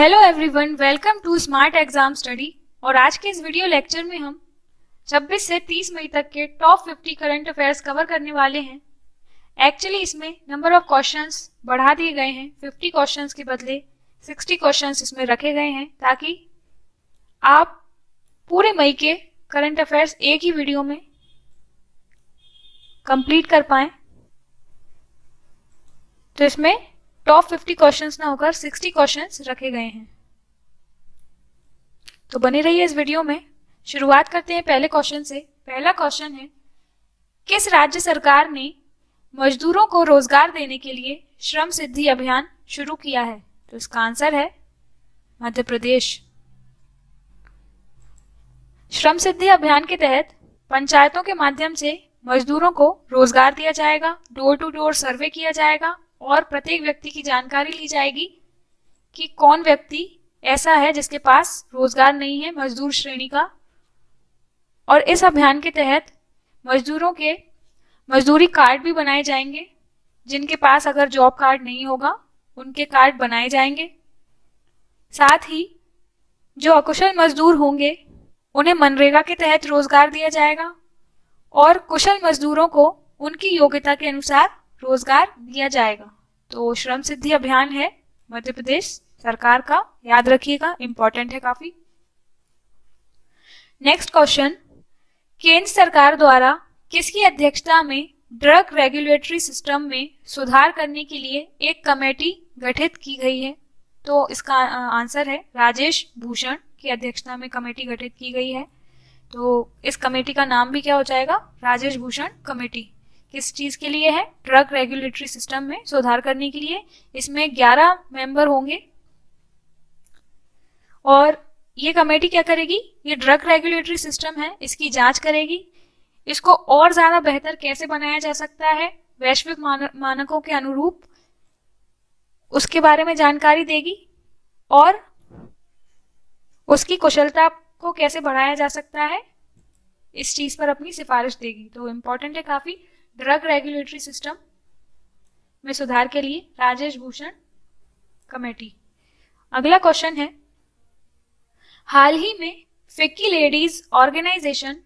Hello everyone, welcome to smart exam study. और आज के इस वीडियो लेक्चर में हम 26 से 30 मई तक के टॉप 50 करंट अफेयर्स कवर करने वाले हैं। एक्चुअली इसमें नंबर ऑफ क्वेश्चंस बढ़ा दिए गए हैं, 50 क्वेश्चंस के बदले 60 क्वेश्चंस इसमें रखे गए हैं ताकि आप पूरे मई के करंट अफेयर्स एक ही वीडियो में कंप्लीट कर पाएं। तो इसमें टॉप 50 क्वेश्चंस ना होकर 60 क्वेश्चंस रखे गए हैं, तो बने रहिए इस वीडियो में। शुरुआत करते हैं पहले क्वेश्चन से। पहला क्वेश्चन है, किस राज्य सरकार ने मजदूरों को रोजगार देने के लिए श्रम सिद्धि अभियान शुरू किया है? तो इसका आंसर है मध्य प्रदेश। श्रम सिद्धि अभियान के तहत पंचायतों के माध्यम से मजदूरों को रोजगार दिया जाएगा, डोर टू डोर सर्वे किया जाएगा और प्रत्येक व्यक्ति की जानकारी ली जाएगी कि कौन व्यक्ति ऐसा है जिसके पास रोजगार नहीं है मजदूर श्रेणी का। और इस अभियान के तहत मजदूरों के मजदूरी कार्ड भी बनाए जाएंगे, जिनके पास अगर जॉब कार्ड नहीं होगा उनके कार्ड बनाए जाएंगे। साथ ही जो अकुशल मजदूर होंगे उन्हें मनरेगा के तहत रोजगार दिया जाएगा और कुशल मजदूरों को उनकी योग्यता के अनुसार रोजगार दिया जाएगा। तो श्रम सिद्धि अभियान है मध्य प्रदेश सरकार का, याद रखिएगा, इंपॉर्टेंट है काफी। नेक्स्ट क्वेश्चन, केंद्र सरकार द्वारा किसकी अध्यक्षता में ड्रग रेगुलेटरी सिस्टम में सुधार करने के लिए एक कमेटी गठित की गई है? तो इसका आंसर है राजेश भूषण की अध्यक्षता में कमेटी गठित की गई है। तो इस कमेटी का नाम भी क्या हो जाएगा? राजेश भूषण कमेटी। किस चीज के लिए है? ड्रग रेगुलेटरी सिस्टम में सुधार करने के लिए। इसमें 11 मेंबर होंगे और ये कमेटी क्या करेगी? ये ड्रग रेगुलेटरी सिस्टम है, इसकी जांच करेगी, इसको और ज्यादा बेहतर कैसे बनाया जा सकता है वैश्विक मानकों के अनुरूप, उसके बारे में जानकारी देगी और उसकी कुशलता को कैसे बढ़ाया जा सकता है इस चीज पर अपनी सिफारिश देगी। तो इम्पोर्टेंट है काफी, ड्रग रेगुलेटरी सिस्टम में सुधार के लिए राजेश भूषण कमेटी। अगला क्वेश्चन है, हाल ही में फिक्की लेडीज ऑर्गेनाइजेशन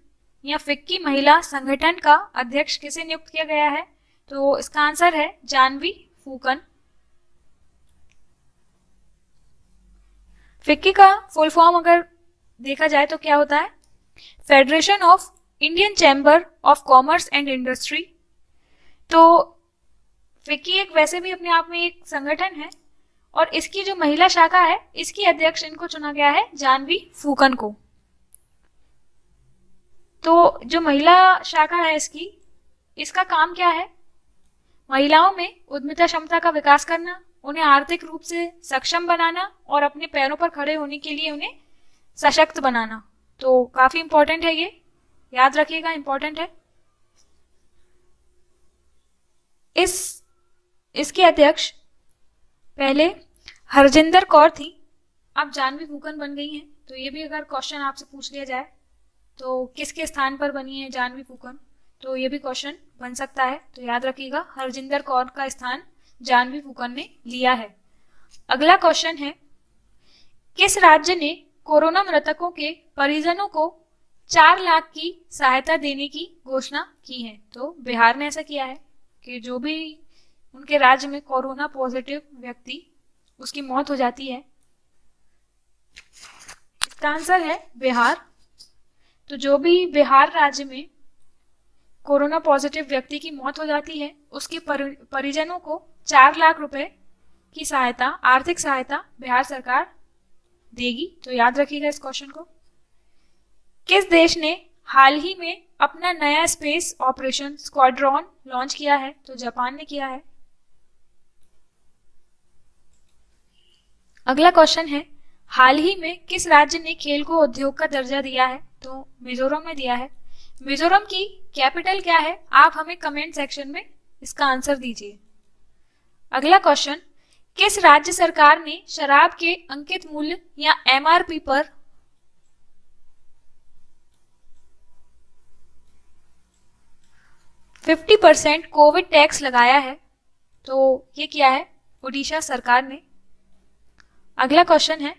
या फिक्की महिला संगठन का अध्यक्ष किसे नियुक्त किया गया है? तो इसका आंसर है जाह्नवी फूकन। फिक्की का फुल फॉर्म अगर देखा जाए तो क्या होता है? Federation of Indian chamber of commerce and industry. तो फिक्की एक वैसे भी अपने आप में एक संगठन है और इसकी जो महिला शाखा है इसकी अध्यक्ष इनको चुना गया है जाह्नवी फूकन को। तो जो महिला शाखा है इसकी, इसका काम क्या है? महिलाओं में उद्यमिता क्षमता का विकास करना, उन्हें आर्थिक रूप से सक्षम बनाना और अपने पैरों पर खड़े होने के लिए उन्हें सशक्त बनाना। तो काफी इंपॉर्टेंट है, ये याद रखिएगा, इंपॉर्टेंट है। इसके अध्यक्ष पहले हरजिंदर कौर थी, अब जाह्नवी फूकन बन गई हैं। तो ये भी अगर क्वेश्चन आपसे पूछ लिया जाए तो किसके स्थान पर बनी है जाह्नवी फूकन, तो ये भी क्वेश्चन बन सकता है। तो याद रखिएगा, हरजिंदर कौर का स्थान जाह्नवी फूकन ने लिया है। अगला क्वेश्चन है, किस राज्य ने कोरोना मृतकों के परिजनों को 4 लाख की सहायता देने की घोषणा की है? तो बिहार ने ऐसा किया है कि जो भी उनके राज्य में कोरोना पॉजिटिव व्यक्ति उसकी मौत हो जाती है, इसका आंसर है बिहार। तो जो भी बिहार राज्य में कोरोना पॉजिटिव व्यक्ति की मौत हो जाती है उसके परिजनों को 4 लाख रुपए की सहायता, आर्थिक सहायता बिहार सरकार देगी। तो याद रखिएगा इस क्वेश्चन को। किस देश ने हाल ही में अपना नया स्पेस ऑपरेशन स्क्वाड्रॉन लॉन्च किया है? तो जापान ने किया है। अगला क्वेश्चन है, हाल ही में किस राज्य ने खेल को उद्योग का दर्जा दिया है? तो मिजोरम ने दिया है। मिजोरम की कैपिटल क्या है? आप हमें कमेंट सेक्शन में इसका आंसर दीजिए। अगला क्वेश्चन, किस राज्य सरकार ने शराब के अंकित मूल्य या एमआरपी पर $50 कोविड टैक्स लगाया है? तो ये किया है उड़ीसा सरकार ने। अगला क्वेश्चन है,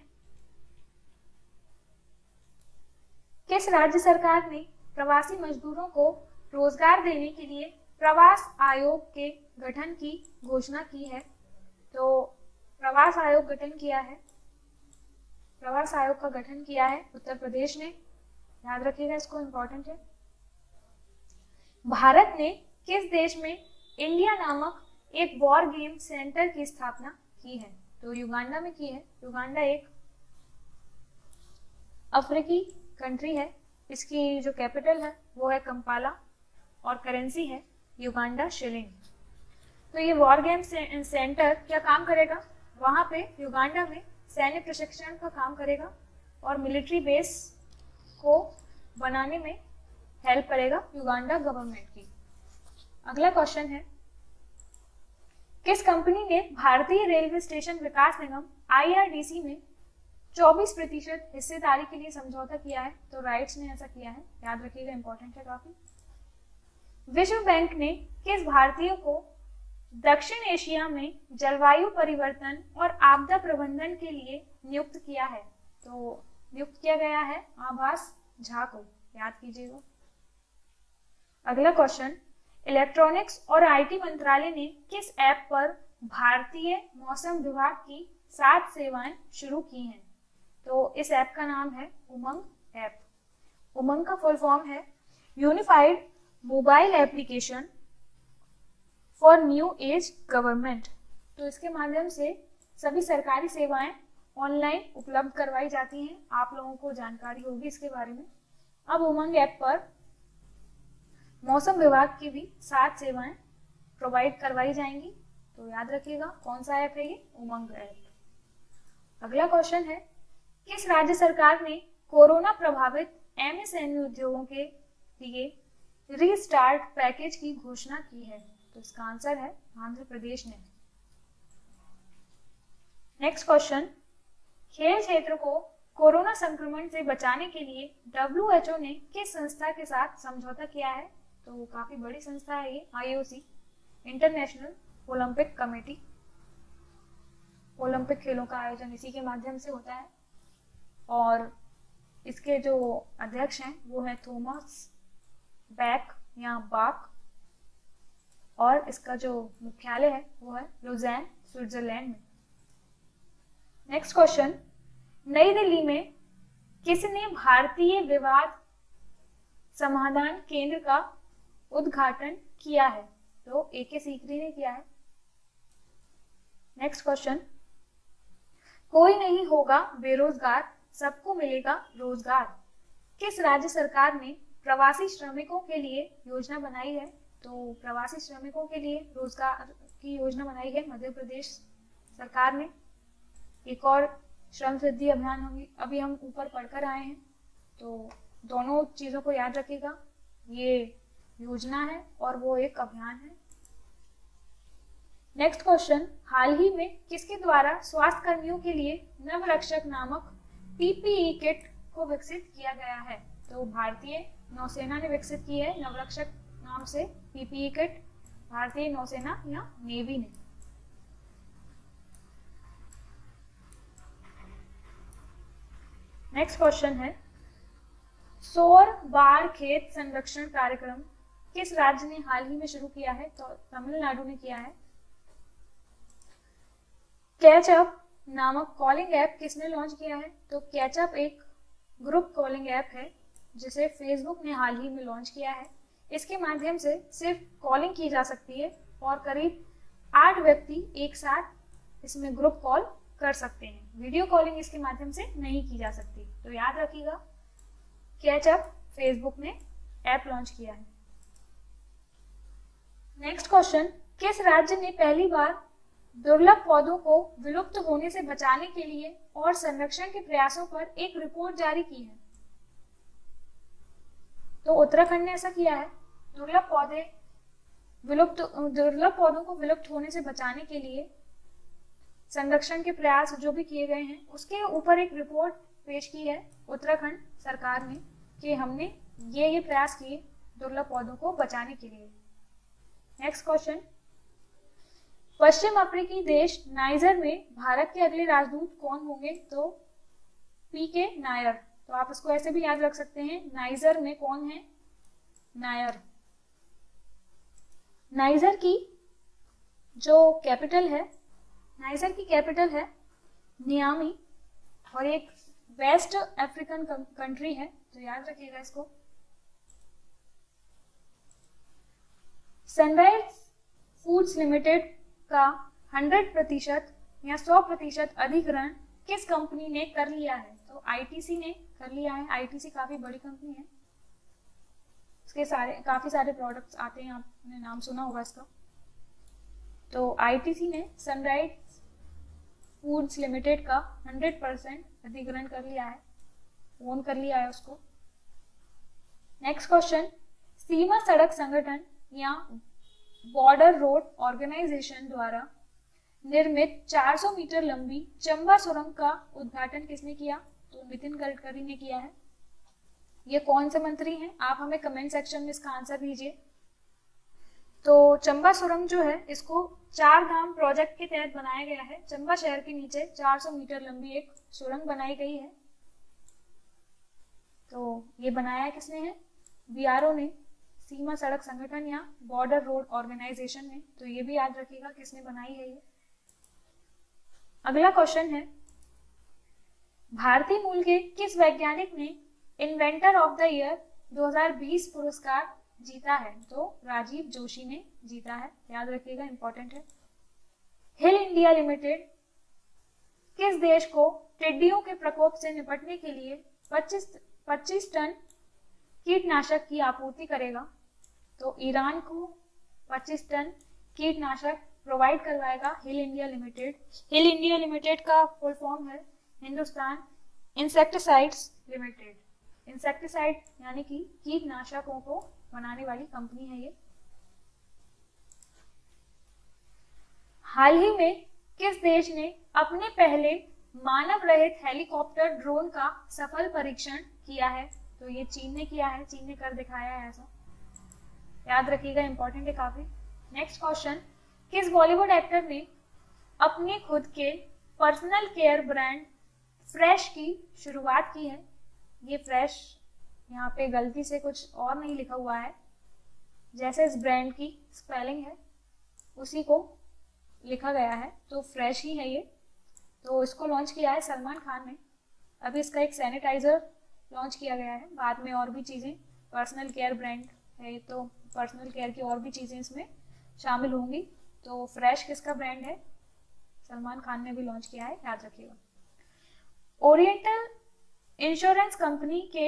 किस राज्य सरकार ने प्रवासी मजदूरों को रोजगार देने के लिए प्रवास आयोग के गठन की घोषणा की है? तो प्रवास आयोग गठन किया है, प्रवास आयोग का गठन किया है उत्तर प्रदेश ने, याद रखिएगा इसको, इंपॉर्टेंट है। भारत ने किस देश में इंडिया नामक एक वॉर गेम सेंटर की स्थापना की है? तो युगांडा में की है। युगांडा एक अफ्रीकी कंट्री है, इसकी जो कैपिटल है वो है कंपाला और करेंसी है युगांडा शिलिंग। तो ये वॉर गेम सेंटर क्या काम करेगा? वहां पे युगांडा में सैन्य प्रशिक्षण का काम करेगा और मिलिट्री बेस को बनाने में हेल्प करेगा युगांडा गवर्नमेंट की। अगला क्वेश्चन है, किस कंपनी ने भारतीय रेलवे स्टेशन विकास निगम आईआरडीसी में 24% हिस्सेदारी के लिए समझौता किया है? तो राइट्स ने ऐसा किया है, याद रखिएगा, इंपॉर्टेंट है काफी। विश्व बैंक ने किस भारतीय को दक्षिण एशिया में जलवायु परिवर्तन और आपदा प्रबंधन के लिए नियुक्त किया है? तो नियुक्त किया गया है आभास झा को, याद कीजिएगा। अगला क्वेश्चन, इलेक्ट्रॉनिक्स और आईटी मंत्रालय ने किस ऐप पर भारतीय मौसम विभाग की 7 सेवाएं शुरू की हैं? तो इस ऐप का नाम है उमंग ऐप। उमंग का फुल फॉर्म है unified mobile application for new age government. तो इसके माध्यम से सभी सरकारी सेवाएं ऑनलाइन उपलब्ध करवाई जाती हैं, आप लोगों को जानकारी होगी इसके बारे में। अब उमंग ऐप पर मौसम विभाग की भी 7 सेवाएं प्रोवाइड करवाई जाएंगी, तो याद रखिएगा कौन सा ऐप है ये, उमंग ऐप। अगला क्वेश्चन है, किस राज्य सरकार ने कोरोना प्रभावित एमएसएमई उद्योगों के लिए रीस्टार्ट पैकेज की घोषणा की है? तो इसका आंसर है आंध्र प्रदेश ने। नेक्स्ट क्वेश्चन, खेल क्षेत्र को कोरोना संक्रमण से बचाने के लिए WHO ने किस संस्था के साथ समझौता किया है? तो काफी बड़ी संस्था है ये, IOC, international Olympic committee. Olympic खेलों का आयोजन इसी के माध्यम से होता है और इसके जो अध्यक्ष हैं वो है थॉमस बैक या बाक, और इसका जो मुख्यालय है वो है लुजैन, स्विट्जरलैंड में। नेक्स्ट क्वेश्चन, नई दिल्ली में किसने भारतीय विवाद समाधान केंद्र का उद्घाटन किया है? तो एके सीकरी ने किया है। नेक्स्ट क्वेश्चन, कोई नहीं होगा बेरोजगार, सबको मिलेगा रोजगार, किस राज्य सरकार ने प्रवासी श्रमिकों के लिए योजना बनाई है? तो प्रवासी श्रमिकों के लिए रोजगार की योजना बनाई है मध्य प्रदेश सरकार ने। एक और श्रम सिद्धि अभियान अभी हम ऊपर पढ़कर आए हैं, तो दोनों चीजों को याद रखिएगा, ये योजना है और वो एक अभियान है। नेक्स्ट क्वेश्चन, हाल ही में किसके द्वारा स्वास्थ्य कर्मियों के लिए नवरक्षक नामक पीपीई किट को विकसित किया गया है? तो भारतीय नौसेना ने विकसित की है नवरक्षक नाम से पीपीई किट, भारतीय नौसेना या नेवी ने। नेक्स्ट क्वेश्चन है, सौर बाढ़ खेत संरक्षण कार्यक्रम किस राज्य ने हाल ही में शुरू किया है? तो तमिलनाडु ने किया है। कैचअप नामक कॉलिंग ऐप किसने लॉन्च किया है? तो कैचअप एक ग्रुप कॉलिंग ऐप है जिसे फेसबुक ने हाल ही में लॉन्च किया है। इसके माध्यम से सिर्फ कॉलिंग की जा सकती है और करीब 8 व्यक्ति एक साथ इसमें ग्रुप कॉल कर सकते हैं, वीडियो कॉलिंग इसके माध्यम से नहीं की जा सकती। तो याद रखिएगा कैचअप फेसबुक ने ऐप लॉन्च किया है। नेक्स्ट क्वेश्चन, किस राज्य ने पहली बार दुर्लभ पौधों को विलुप्त होने से बचाने के लिए और संरक्षण के प्रयासों पर एक रिपोर्ट जारी की है? तो उत्तराखंड ने ऐसा किया है। दुर्लभ पौधों को विलुप्त होने से बचाने के लिए संरक्षण के प्रयास जो भी किए गए हैं उसके ऊपर एक रिपोर्ट पेश की है उत्तराखंड सरकार ने कि हमने ये प्रयास किए दुर्लभ पौधों को बचाने के लिए। नेक्स्ट क्वेश्चन, पश्चिम अफ्रीकी देश नाइजर में भारत के अगले राजदूत कौन होंगे, तो पी के नायर। तो आप इसको ऐसे भी याद रख सकते हैं, नाइजर में कौन है, नायर। नाइजर की जो कैपिटल है, नाइजर की कैपिटल है नियामी और एक वेस्ट अफ्रीकन कंट्री है, तो याद रखिएगा इसको। सनराइज फूड्स लिमिटेड का 100% या 100% अधिग्रहण किस कंपनी ने कर लिया है, तो आईटीसी ने कर लिया है। आईटीसी काफी बड़ी कंपनी है, इसके काफी सारे प्रोडक्ट्स आते हैं, आपने नाम सुना होगा इसका। तो आईटीसी ने सनराइज फूड्स लिमिटेड का 100% अधिग्रहण कर लिया है, ओन कर लिया है उसको। नेक्स्ट क्वेश्चन, सीमा सड़क संगठन या बॉर्डर रोड ऑर्गेनाइजेशन द्वारा निर्मित 400 मीटर लंबी चंबा सुरंग का उद्घाटन किसने किया, तो नितिन गडकरी ने किया है। ये कौन से मंत्री हैं, आप हमें कमेंट सेक्शन में इसका आंसर दीजिए। तो चंबा सुरंग जो है इसको 4 गांव प्रोजेक्ट के तहत बनाया गया है। चंबा शहर के नीचे 400 मीटर लंबी एक सुरंग बनाई गई है। तो ये बनाया किसने है, बीआरओ ने, सीमा सड़क संगठन या बॉर्डर रोड ऑर्गेनाइजेशन में। तो ये भी याद रखिएगा किसने बनाई है ये। अगला क्वेश्चन है, भारतीय मूल के किस वैज्ञानिक ने इन्वेंटर ऑफ द ईयर 2020 पुरस्कार जीता है, तो राजीव जोशी ने जीता है, याद रखिएगा, इंपॉर्टेंट है। हिल इंडिया लिमिटेड किस देश को टिड्डियों के प्रकोप से निपटने के लिए 25 टन कीटनाशक की आपूर्ति करेगा, तो ईरान को 25 टन कीटनाशक प्रोवाइड करवाएगा HIL India limited. HIL India limited का फुल फॉर्म है हिंदुस्तान इंसेक्टिसाइड्स लिमिटेड। इंसेक्टिसाइड यानी कि कीटनाशकों को बनाने वाली कंपनी है ये। हाल ही में किस देश ने अपने पहले मानव रहित हेलीकॉप्टर ड्रोन का सफल परीक्षण किया है, तो ये चीन ने किया है, चीन ने कर दिखाया है ऐसा, याद रखिएगा, इंपॉर्टेंट है काफी। नेक्स्ट क्वेश्चन, किस बॉलीवुड एक्टर ने अपने खुद के पर्सनल केयर ब्रांड फ्रेश की शुरुआत की है। ये फ्रेश यहाँ पे गलती से कुछ और नहीं लिखा हुआ है, जैसे इस ब्रांड की स्पेलिंग है उसी को लिखा गया है, तो फ्रेश ही है ये। तो इसको लॉन्च किया है सलमान खान ने। अभी इसका एक सैनिटाइजर लॉन्च किया गया है, बाद में और भी चीज़ें, पर्सनल केयर ब्रांड है तो पर्सनल केयर की और भी चीज़ें इसमें शामिल होंगी। तो फ्रेश किसका ब्रांड है, सलमान खान ने भी लॉन्च किया है, याद रखिएगा। ओरिएंटल इंश्योरेंस कंपनी के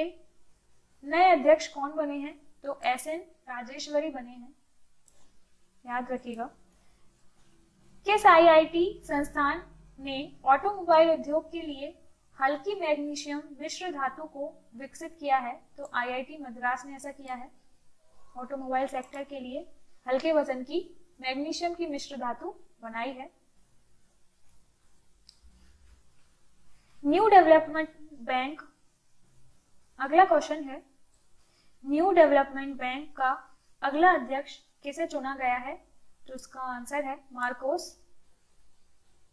नए अध्यक्ष कौन बने हैं, तो एसएन राजेश्वरी बने हैं, याद रखिएगा। किस आईआईटी संस्थान ने ऑटोमोबाइल उद्योग के लिए हल्की मैग्नीशियम मिश्र धातु को विकसित किया है, तो आईआईटी मद्रास ने ऐसा किया है। ऑटोमोबाइल सेक्टर के लिए हल्के वजन की मैग्नीशियम की मिश्र धातु बनाई है। न्यू डेवलपमेंट बैंक, अगला क्वेश्चन है, न्यू डेवलपमेंट बैंक का अगला अध्यक्ष किसे चुना गया है, तो इसका आंसर है मार्कोस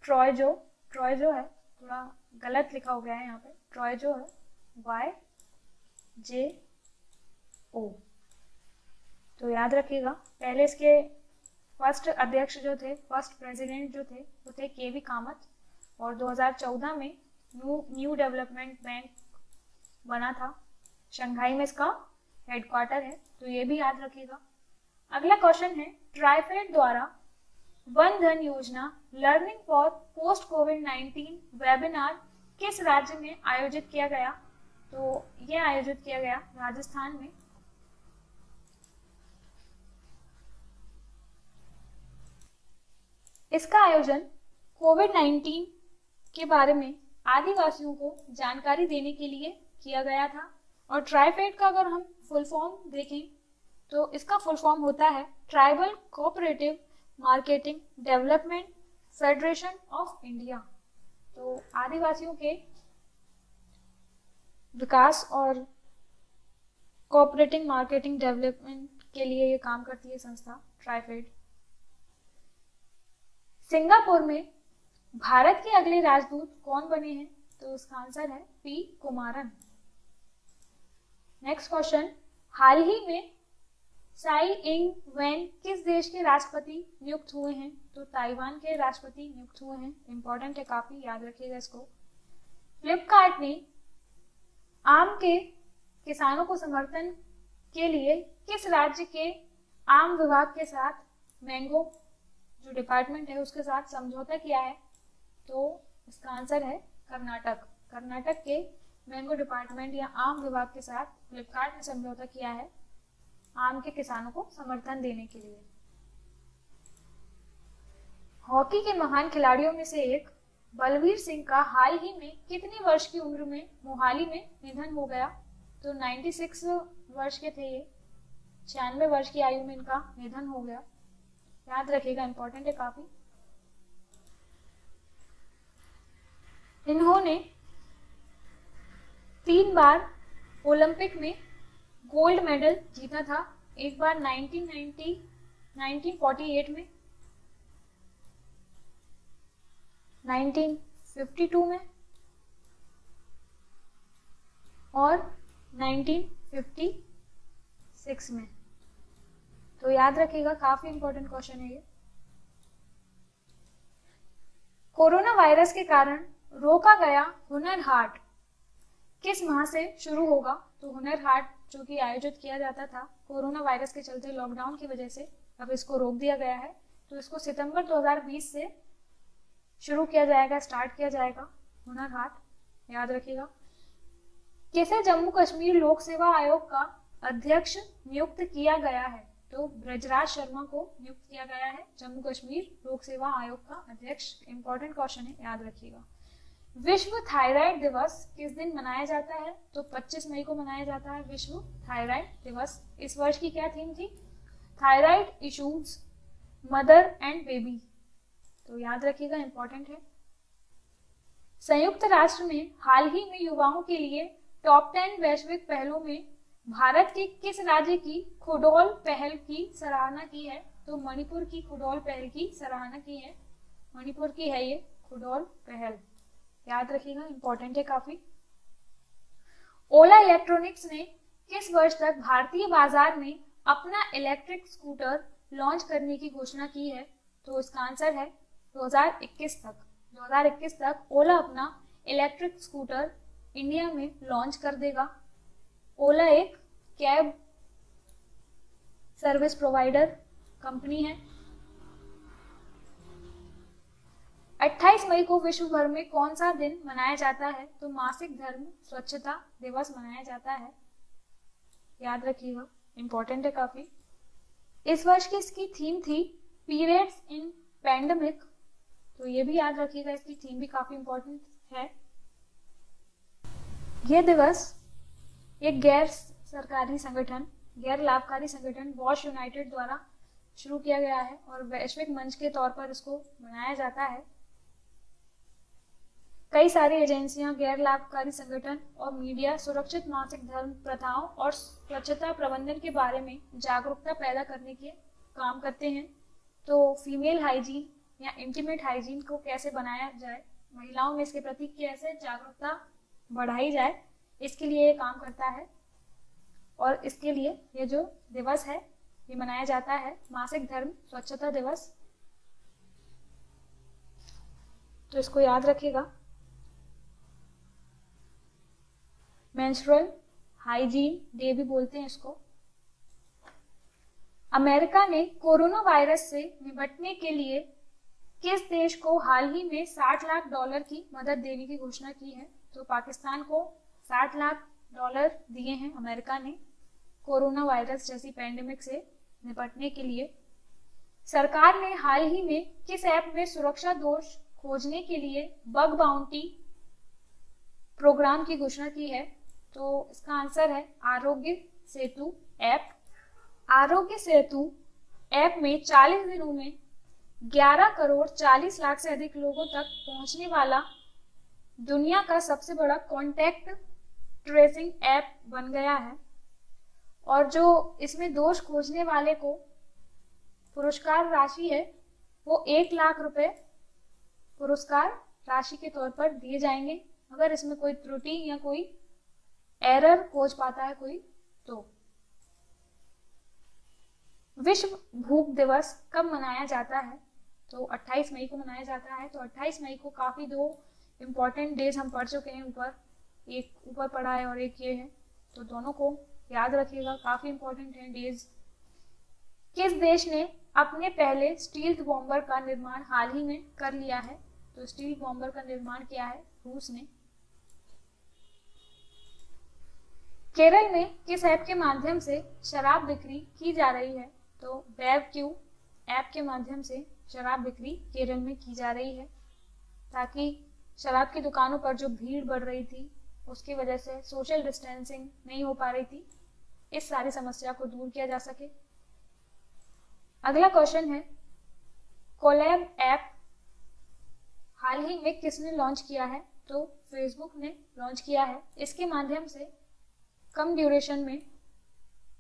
ट्रॉयजो। ट्रॉयजो है, थोड़ा गलत लिखा हो गया है यहाँ पे, ट्रॉय जो है YJO, तो याद रखिएगा। पहले इसके फर्स्ट अध्यक्ष जो थे, फर्स्ट प्रेसिडेंट जो थे वो थे KV कामत, और 2014 में न्यू डेवलपमेंट बैंक बना था, शंघाई में इसका हेडक्वार्टर है, तो ये भी याद रखिएगा। अगला क्वेश्चन है, ट्राइफेड द्वारा Van Dhan Yojana learning for post कोविड-19 वेबिनार किस राज्य में आयोजित किया गया, तो यह आयोजित किया गया राजस्थान में। इसका आयोजन कोविड-19 के बारे में आदिवासियों को जानकारी देने के लिए किया गया था। और ट्राइफेड का अगर हम फुल फॉर्म देखें तो इसका फुल फॉर्म होता है tribal cooperative marketing development federation of India. तो आदिवासियों के विकास और कोऑपरेटिंग मार्केटिंग डेवलपमेंट के लिए ये काम करती है संस्था ट्राइफेड। सिंगापुर में भारत के अगले राजदूत कौन बने हैं? तो उसका आंसर है पी कुमारन। नेक्स्ट क्वेश्चन, हाल ही में साई इंग वेन किस देश के राष्ट्रपति नियुक्त हुए हैं? तो ताइवान के राष्ट्रपति नियुक्त हुए हैं। इंपॉर्टेंट है काफी, याद रखिएगा इसको। फ्लिपकार्ट ने आम के किसानों को समर्थन के लिए किस राज्य के आम विभाग के साथ, मैंगो जो डिपार्टमेंट है उसके साथ समझौता किया है? तो इसका आंसर है कर्नाटक। कर्नाटक के मैंगो डिपार्टमेंट या आम विभाग के साथ फ्लिपकार्ट ने समझौता किया है आम के किसानों को समर्थन देने के लिए। हॉकी के महान खिलाड़ियों में से एक बलवीर सिंह का हाल ही में कितने वर्ष की उम्र में मोहाली में निधन हो गया? तो 96 वर्ष के थे ये, 96 वर्ष की आयु में इनका निधन हो गया। याद रखिएगा, इंपॉर्टेंट है काफी। इन्होंने 3 बार ओलंपिक में गोल्ड मेडल जीता था। एक बार 1948 में, 1952 में और 1956 में। तो याद रखिएगा, काफी इंपॉर्टेंट क्वेश्चन है ये। कोरोना वायरस के कारण रोका गया हुनर हाट किस माह से शुरू होगा? तो हुनर हाट जो कि आयोजित किया जाता था कोरोना वायरस के चलते, लॉकडाउन की वजह से अब इसको रोक दिया गया है, तो इसको सितंबर 2020 से शुरू किया जाएगा, स्टार्ट किया जाएगा हुनर हाट। याद रखिएगा। किसे जम्मू कश्मीर लोक सेवा आयोग का अध्यक्ष नियुक्त किया गया है? तो ब्रजराज शर्मा को नियुक्त किया गया है जम्मू कश्मीर लोक सेवा आयोग का अध्यक्ष। इंपॉर्टेंट क्वेश्चन है, याद रखिएगा। विश्व थायराइड दिवस किस दिन मनाया जाता है? तो 25 मई को मनाया जाता है विश्व थायराइड दिवस। इस वर्ष की क्या थीम थी? Thyroid issues, mother and baby. तो याद रखिएगा, इंपॉर्टेंट है। संयुक्त राष्ट्र में हाल ही में युवाओं के लिए टॉप 10 वैश्विक पहलों में भारत के किस राज्य की खुडोल पहल की सराहना की है? तो मणिपुर की खुडोल पहल की सराहना की है। मणिपुर की है ये खुडोल पहल, याद रखिएगा, इंपॉर्टेंट है काफी। ओला इलेक्ट्रॉनिक्स ने किस वर्ष तक भारतीय बाजार में अपना इलेक्ट्रिक स्कूटर लॉन्च करने की घोषणा की है? तो इसका आंसर है 2021 तक। 2021 तक ओला अपना इलेक्ट्रिक स्कूटर इंडिया में लॉन्च कर देगा। ओला एक कैब सर्विस प्रोवाइडर कंपनी है। 28 मई को विश्व भर में कौन सा दिन मनाया जाता है? तो मासिक धर्म स्वच्छता दिवस मनाया जाता है। याद रखिएगा, इंपॉर्टेंट है काफी। इस वर्ष की इसकी थीम थी पीरियड्स इन पैंडेमिक, तो ये भी याद रखिएगा, इसकी थीम भी काफी इंपॉर्टेंट है। यह दिवस एक गैर सरकारी संगठन, गैर लाभकारी संगठन वॉश यूनाइटेड द्वारा शुरू किया गया है और वैश्विक मंच के तौर पर इसको मनाया जाता है। कई सारी एजेंसियां, गैर लाभकारी संगठन और मीडिया सुरक्षित मासिक धर्म प्रथाओं और स्वच्छता प्रबंधन के बारे में जागरूकता पैदा करने के काम करते हैं। तो फीमेल हाइजीन या इंटीमेट हाइजीन को कैसे बनाया जाए, महिलाओं में इसके प्रति कैसे जागरूकता बढ़ाई जाए, इसके लिए ये काम करता है और इसके लिए ये जो दिवस है ये मनाया जाता है, मासिक धर्म स्वच्छता दिवस। तो इसको याद रखिएगा। मेंस्ट्रुअल हाइजीन डे भी बोलते हैं इसको। अमेरिका ने कोरोना वायरस से निपटने के लिए किस देश को हाल ही में $60 लाख की मदद देने की घोषणा की है? तो पाकिस्तान को $60 लाख दिए हैं अमेरिका ने कोरोना वायरस जैसी पैंडेमिक से निपटने के लिए। सरकार ने हाल ही में किस ऐप में सुरक्षा दोष खोजने के लिए बग बाउंटी प्रोग्राम की घोषणा की है? तो इसका आंसर है आरोग्य सेतु ऐप। आरोग्य सेतु ऐप में 40 दिनों में 11 करोड़ 40 लाख से अधिक लोगों तक पहुंचने वाला दुनिया का सबसे बड़ा कॉन्टैक्ट ट्रेसिंग ऐप बन गया है और जो इसमें दोष खोजने वाले को पुरस्कार राशि है वो 1 लाख रुपए पुरस्कार राशि के तौर पर दिए जाएंगे अगर इसमें कोई त्रुटि या कोई एरर खोज पाता है कोई तो। विश्व भूख दिवस कब मनाया जाता है? तो 28 मई को मनाया जाता है। तो 28 मई को काफी दो इम्पोर्टेंट डेज हम पढ़ चुके हैं ऊपर, एक ऊपर पढ़ा है और एक ये है, तो दोनों को याद रखिएगा, काफी इम्पोर्टेंट है डेज। किस देश ने अपने पहले स्टील्थ बॉम्बर का निर्माण हाल ही में कर लिया है? तो स्टील्थ बॉम्बर का निर्माण किया है रूस ने। केरल में किस ऐप के माध्यम से शराब बिक्री की जा रही है? तो बेवक्यू ऐप के माध्यम से शराब बिक्री केरल में की जा रही है, ताकि शराब की दुकानों पर जो भीड़ बढ़ रही थी उसकी वजह से सोशल डिस्टेंसिंग नहीं हो पा रही थी, इस सारी समस्या को दूर किया जा सके। अगला क्वेश्चन है, कोलैब ऐप हाल ही में किसने लॉन्च किया है? तो फेसबुक ने लॉन्च किया है। इसके माध्यम से कम ड्यूरेशन में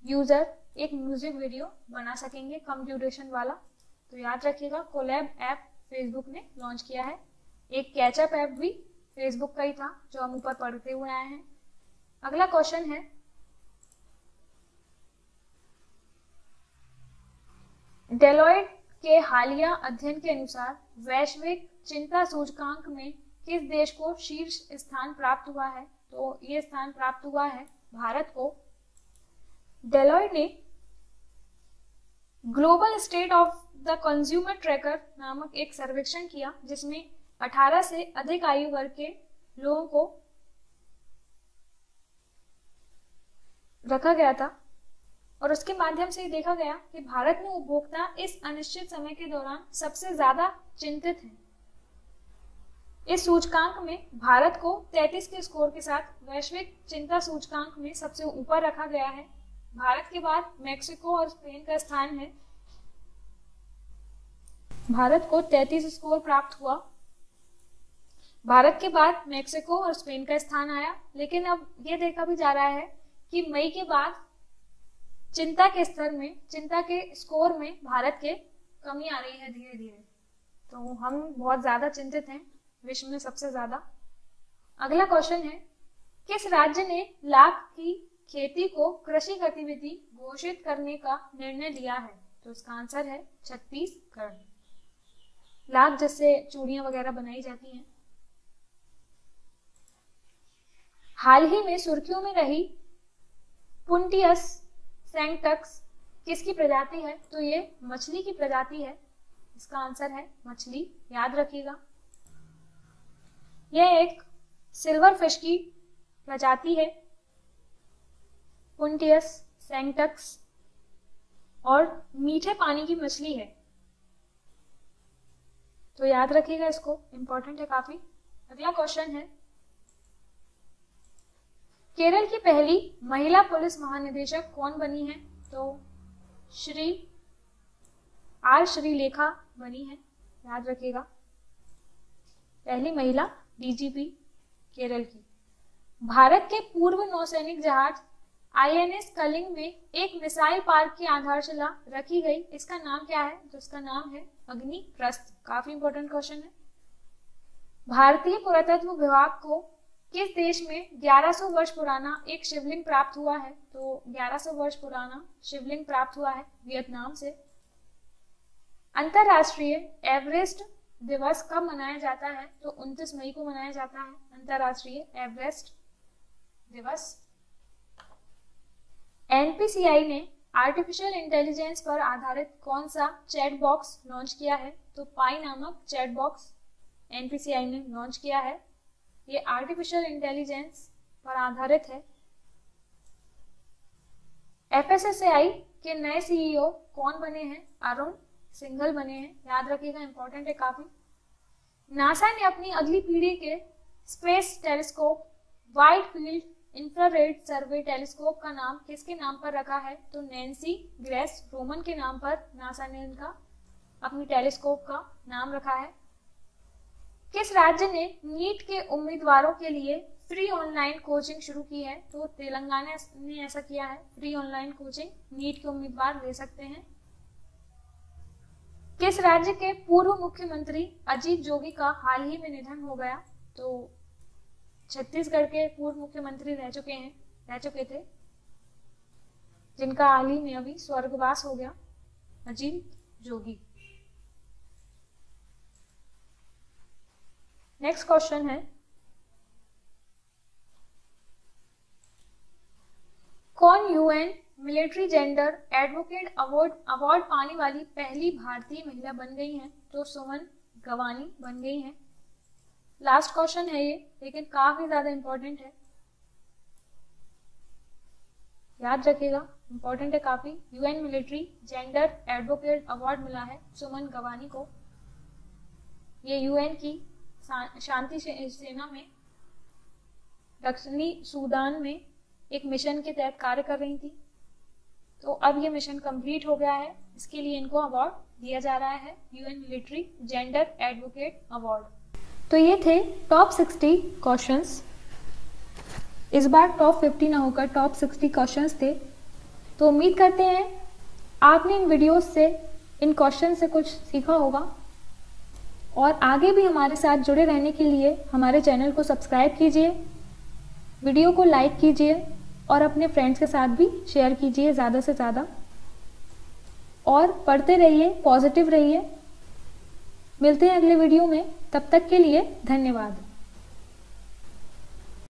यूजर एक म्यूजिक वीडियो बना सकेंगे, कम ड्यूरेशन वाला, तो याद रखिएगा कोलैब ऐप फेसबुक ने लॉन्च किया है। एक कैचअप ऐप भी फेसबुक का ही था जो हम ऊपर पढ़ते हुए आए हैं। अगला क्वेश्चन है, डेलॉयट के हालिया अध्ययन के अनुसार वैश्विक चिंता सूचकांक में किस देश को शीर्ष स्थान प्राप्त हुआ है? तो ये स्थान प्राप्त हुआ है भारत को। डेलॉयट ने global state of the consumer tracker नामक एक सर्वेक्षण किया जिसमें 18 से अधिक आयु वर्ग के लोगों को रखा गया था और उसके माध्यम से देखा गया कि भारत में उपभोक्ता इस अनिश्चित समय के दौरान सबसे ज्यादा चिंतित हैं। इस सूचकांक में भारत को 33 के स्कोर के साथ वैश्विक चिंता सूचकांक में सबसे ऊपर रखा गया है। भारत के बाद मेक्सिको और स्पेन का स्थान है। भारत को 33 स्कोर प्राप्त हुआ। भारत के बाद मेक्सिको और स्पेन का स्थान आया, लेकिन अब यह देखा भी जा रहा है कि मई के बाद चिंता के स्तर में, चिंता के स्कोर में भारत के कमी आ रही है धीरे धीरे, तो हम बहुत ज्यादा चिंतित हैं विश्व में सबसे ज्यादा। अगला क्वेश्चन है, किस राज्य ने लाख की खेती को कृषि गतिविधि घोषित करने का निर्णय लिया है? तो इसका आंसर है छत्तीसगढ़। लाख जैसे चूड़ियां वगैरह बनाई जाती हैं। हाल ही में सुर्खियों में रही पुंटियस सैंटक्स किसकी प्रजाति है? तो ये मछली की प्रजाति है, इसका आंसर है मछली, याद रखिएगा। यह एक सिल्वर फिश की प्रजाति है पुंटियस सैंटक्स और मीठे पानी की मछली है, तो याद रखिएगा इसको, इंपॉर्टेंट है काफी। अगला क्वेश्चन है, केरल की पहली महिला पुलिस महानिदेशक कौन बनी है? तो श्री आर श्रीलेखा बनी है, याद रखिएगा, पहली महिला डीजीपी केरल की। भारत के पूर्व नौसैनिक जहाज आईएनएस कलिंग में एक मिसाइल पार्क की आधारशिला रखी गई, इसका नाम क्या है? तो इसका नाम है अग्निप्रस्थ, काफी इंपॉर्टेंट क्वेश्चन है। भारतीय पुरातत्व विभाग को किस देश में 1100 वर्ष पुराना एक शिवलिंग प्राप्त हुआ है? तो 1100 वर्ष पुराना शिवलिंग प्राप्त हुआ है वियतनाम से। अंतरराष्ट्रीय एवरेस्ट दिवस कब मनाया जाता है? तो 29 मई को मनाया जाता है अंतरराष्ट्रीय एवरेस्ट दिवस। एनपीसीआई ने आर्टिफिशियल इंटेलिजेंस पर आधारित कौन सा चैट बॉक्स लॉन्च किया है? तो पाई नामक चैट बॉक्स एनपीसीआई ने लॉन्च किया है, ये आर्टिफिशियल इंटेलिजेंस पर आधारित है। एफएसएसएआई के नए सीईओ कौन बने हैं? अरुण सिंघल बने हैं, याद रखिएगा, इंपॉर्टेंट है काफी। नासा ने अपनी अगली पीढ़ी के space telescope wide field infrared survey telescope का नाम किसके नाम पर रखा है? तो नैंसी ग्रेस रोमन के नाम पर नासा ने इनका अपनी टेलीस्कोप का नाम रखा है। किस राज्य ने नीट के उम्मीदवारों के लिए फ्री ऑनलाइन कोचिंग शुरू की है? तो तेलंगाना ने ऐसा किया है, फ्री ऑनलाइन कोचिंग नीट के उम्मीदवार ले सकते हैं। किस राज्य के पूर्व मुख्यमंत्री अजीत जोगी का हाल ही में निधन हो गया? तो छत्तीसगढ़ के पूर्व मुख्यमंत्री रह चुके थे जिनका हाल ही में अभी स्वर्गवास हो गया, अजीत जोगी। नेक्स्ट क्वेश्चन है, कौन UN military gender advocate award पाने वाली पहली भारतीय महिला बन गई हैं? तो सुमन गवानी बन गई हैं। लास्ट क्वेश्चन है ये, लेकिन काफी ज्यादा इंपॉर्टेंट है, याद रखिएगा, इंपॉर्टेंट है काफी। UN military gender advocate award मिला है सुमन गवानी को। ये यूएन की शांति सेना में दक्षिणी सूडान में एक मिशन के तहत कार्य कर रही थी। तो अब ये मिशन कंप्लीट हो गया है, इसके लिए इनको अवार्ड दिया जा रहा है, UN military gender advocate award. तो ये थे टॉप 60 क्वेश्चंस। इस बार टॉप 50 ना होकर टॉप 60 क्वेश्चंस थे। तो उम्मीद करते हैं आपने इन वीडियोस से, इन क्वेश्चन से कुछ सीखा होगा। और आगे भी हमारे साथ जुड़े रहने के लिए हमारे चैनल को सब्सक्राइब कीजिए, वीडियो को लाइक कीजिए और अपने फ्रेंड्स के साथ भी शेयर कीजिए ज़्यादा से ज़्यादा। और पढ़ते रहिए, पॉजिटिव रहिए। मिलते हैं अगले वीडियो में, तब तक के लिए धन्यवाद।